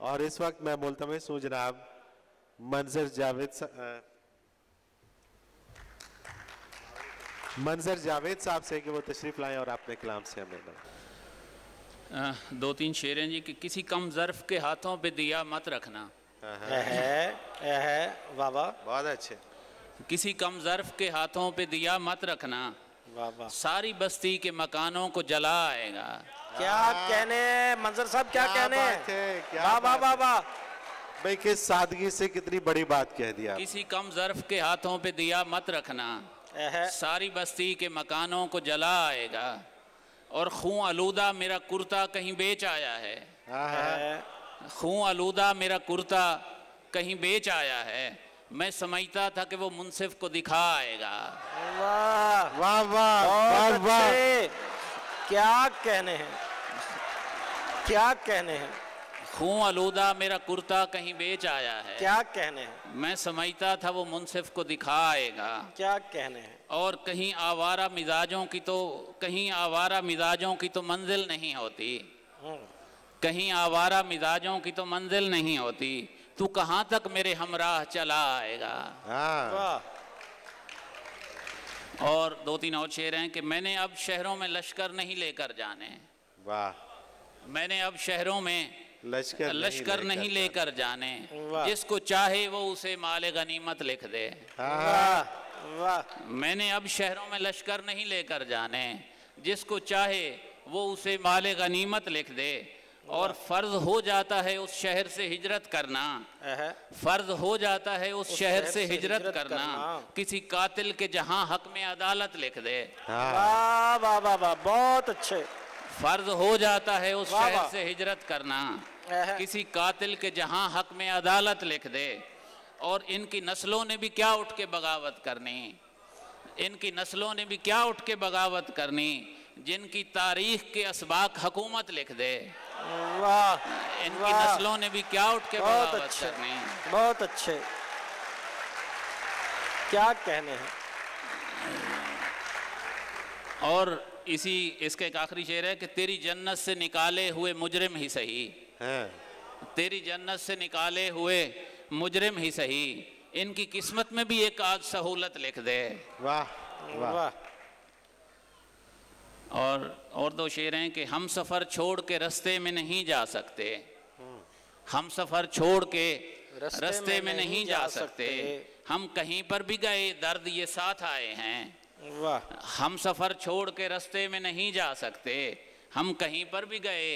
और इस वक्त मैं बोलता हूँ जनाब मंजर जावेद साहब से कि वो तशरीफ लाएं और अपने कलाम से हमें दो तीन शेर हैं जी कि किसी कम ज़र्फ़ के हाथों पे दिया मत रखना। वाह वाह, बहुत अच्छे। किसी कम ज़र्फ़ के हाथों पे दिया मत रखना, वाह वाह, सारी बस्ती के मकानों को जला आएगा। क्या कहने मंजर साहब, क्या कहने, वाह वाह वाह वाह भाई, किस सादगी से कितनी बड़ी बात कह दिया। किसी कम ज़र्फ़ के हाथों पे दिया मत रखना, सारी बस्ती के मकानों को जला आएगा, और खून आलूदा मेरा कुर्ता कहीं बेच आया है, खून आलूदा मेरा कुर्ता कहीं बेच आया है, मैं समझता था कि वो मुंसिफ को दिखा आएगा। वाह वाह वाह वाह, क्या कहने हैं, क्या कहने हैं। खून आलूदा मेरा कुर्ता कहीं बेच आया है, क्या कहने हैं, मैं समझता था वो मुंसिफ को दिखा आएगा। क्या कहने हैं। और कहीं आवारा मिजाजों की तो मंजिल नहीं होती, कहीं आवारा मिजाजों की तो मंजिल नहीं होती, तू कहाँ तक मेरे हमराह चला आएगा। और दो तीन और शेर हैं कि मैंने अब शहरों में लश्कर नहीं लेकर जाने, वाह, मैंने अब शहरों में लश्कर नहीं लेकर जाने, जिसको चाहे वो उसे माले गनीमत लिख दे। वाह, मैंने अब शहरों में लश्कर नहीं लेकर जाने, जिसको चाहे वो उसे माले गनीमत लिख दे, और फर्ज हो जाता है उस शहर से हिजरत करना, फर्ज हो जाता है उस शहर से हिजरत करना, किसी कातिल के जहां हक में अदालत लिख दे। वाह वाह वाह वाह, बहुत अच्छे। फर्ज हो जाता है उस शहर से हिजरत करना, किसी कातिल के जहां हक में अदालत लिख दे, और इनकी नस्लों ने भी क्या उठ के बगावत करनी, इनकी नस्लों ने भी क्या उठ के बगावत करनी, जिनकी तारीख के असबाक हकूमत लिख दे। वाह, इनकी नस्लों ने भी क्या उठ के बगावत करनी। बहुत अच्छे, क्या कहने हैं। और इसी इसके एक आखिरी शेर है कि तेरी जन्नत से निकाले हुए मुजरिम ही सही है, तेरी जन्नत से निकाले हुए मुजरिम ही सही, इनकी किस्मत में भी एक आज सहूलत लिख दे। वाह वाह। और दो शेर हैं कि हम सफ़र छोड़ के रास्ते में नहीं जा सकते, हम सफ़र छोड़ के रास्ते में नहीं जा सकते, हम कहीं पर भी गए दर्द ये साथ आए हैं। वाह, हम सफ़र छोड़ के रास्ते में नहीं जा सकते, हम कहीं पर भी गए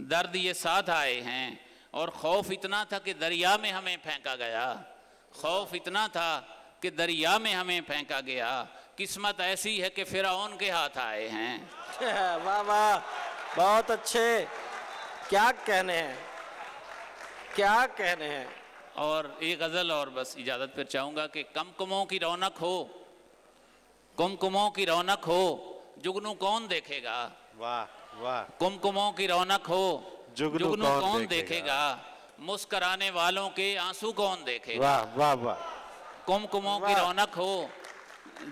दर्द ये साथ आए हैं, और खौफ इतना था कि दरिया में हमें फेंका गया, खौफ इतना था कि दरिया में हमें फेंका गया, किस्मत ऐसी है कि फिरौन के हाथ आए हैं। वाह वाह, बहुत अच्छे, क्या कहने हैं, क्या कहने हैं। और एक गज़ल और बस इजाज़त पर चाहूँगा कि कमकमों की रौनक हो, कुमकुमों की रौनक हो, जुगनू कौन देखेगा। वाह वाह, कुमकुमों की रौनक हो, जुगनू कौन देखेगा, मुस्कराने वालों के आंसू कौन देखेगा। वाह वाह वाह, कुमकुमों की रौनक हो,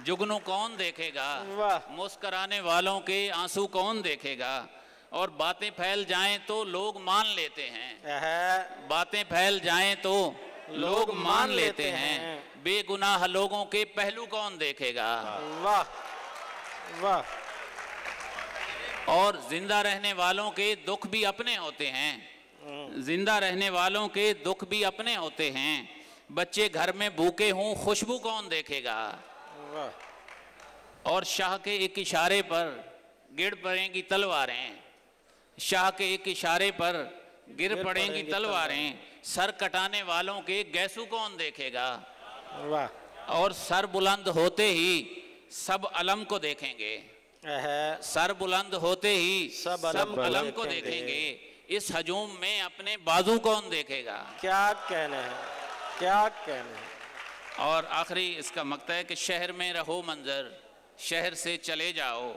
जुगनू कौन देखेगा, मुस्कराने वालों के आंसू कौन देखेगा, और बातें फैल जाएं तो लोग मान लेते हैं, बातें फैल जाएं तो लोग मान लेते हैं, बेगुनाह लोगों के पहलू कौन देखेगा। वाह वाह। और जिंदा रहने वालों के दुख भी अपने होते हैं, जिंदा रहने वालों के दुख भी अपने होते हैं, बच्चे घर में भूखे हों खुशबू कौन देखेगा। और शाह के एक इशारे पर गिर पड़ेंगी तलवारें, शाह के एक इशारे पर गिर पड़ेंगी तलवारें, सर कटाने वालों के गैसू कौन देखेगा। वाह। और सर बुलंद होते ही सब अलम को देखेंगे, सर बुलंद होते ही सब अलम को देखेंगे, इस हजूम में अपने बाजू कौन देखेगा। क्या कहना है, क्या कहना है। और आखिरी इसका मकता है कि शहर में रहो मंजर, शहर से चले जाओ,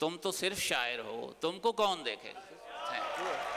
तुम तो सिर्फ शायर हो, तुमको कौन देखे।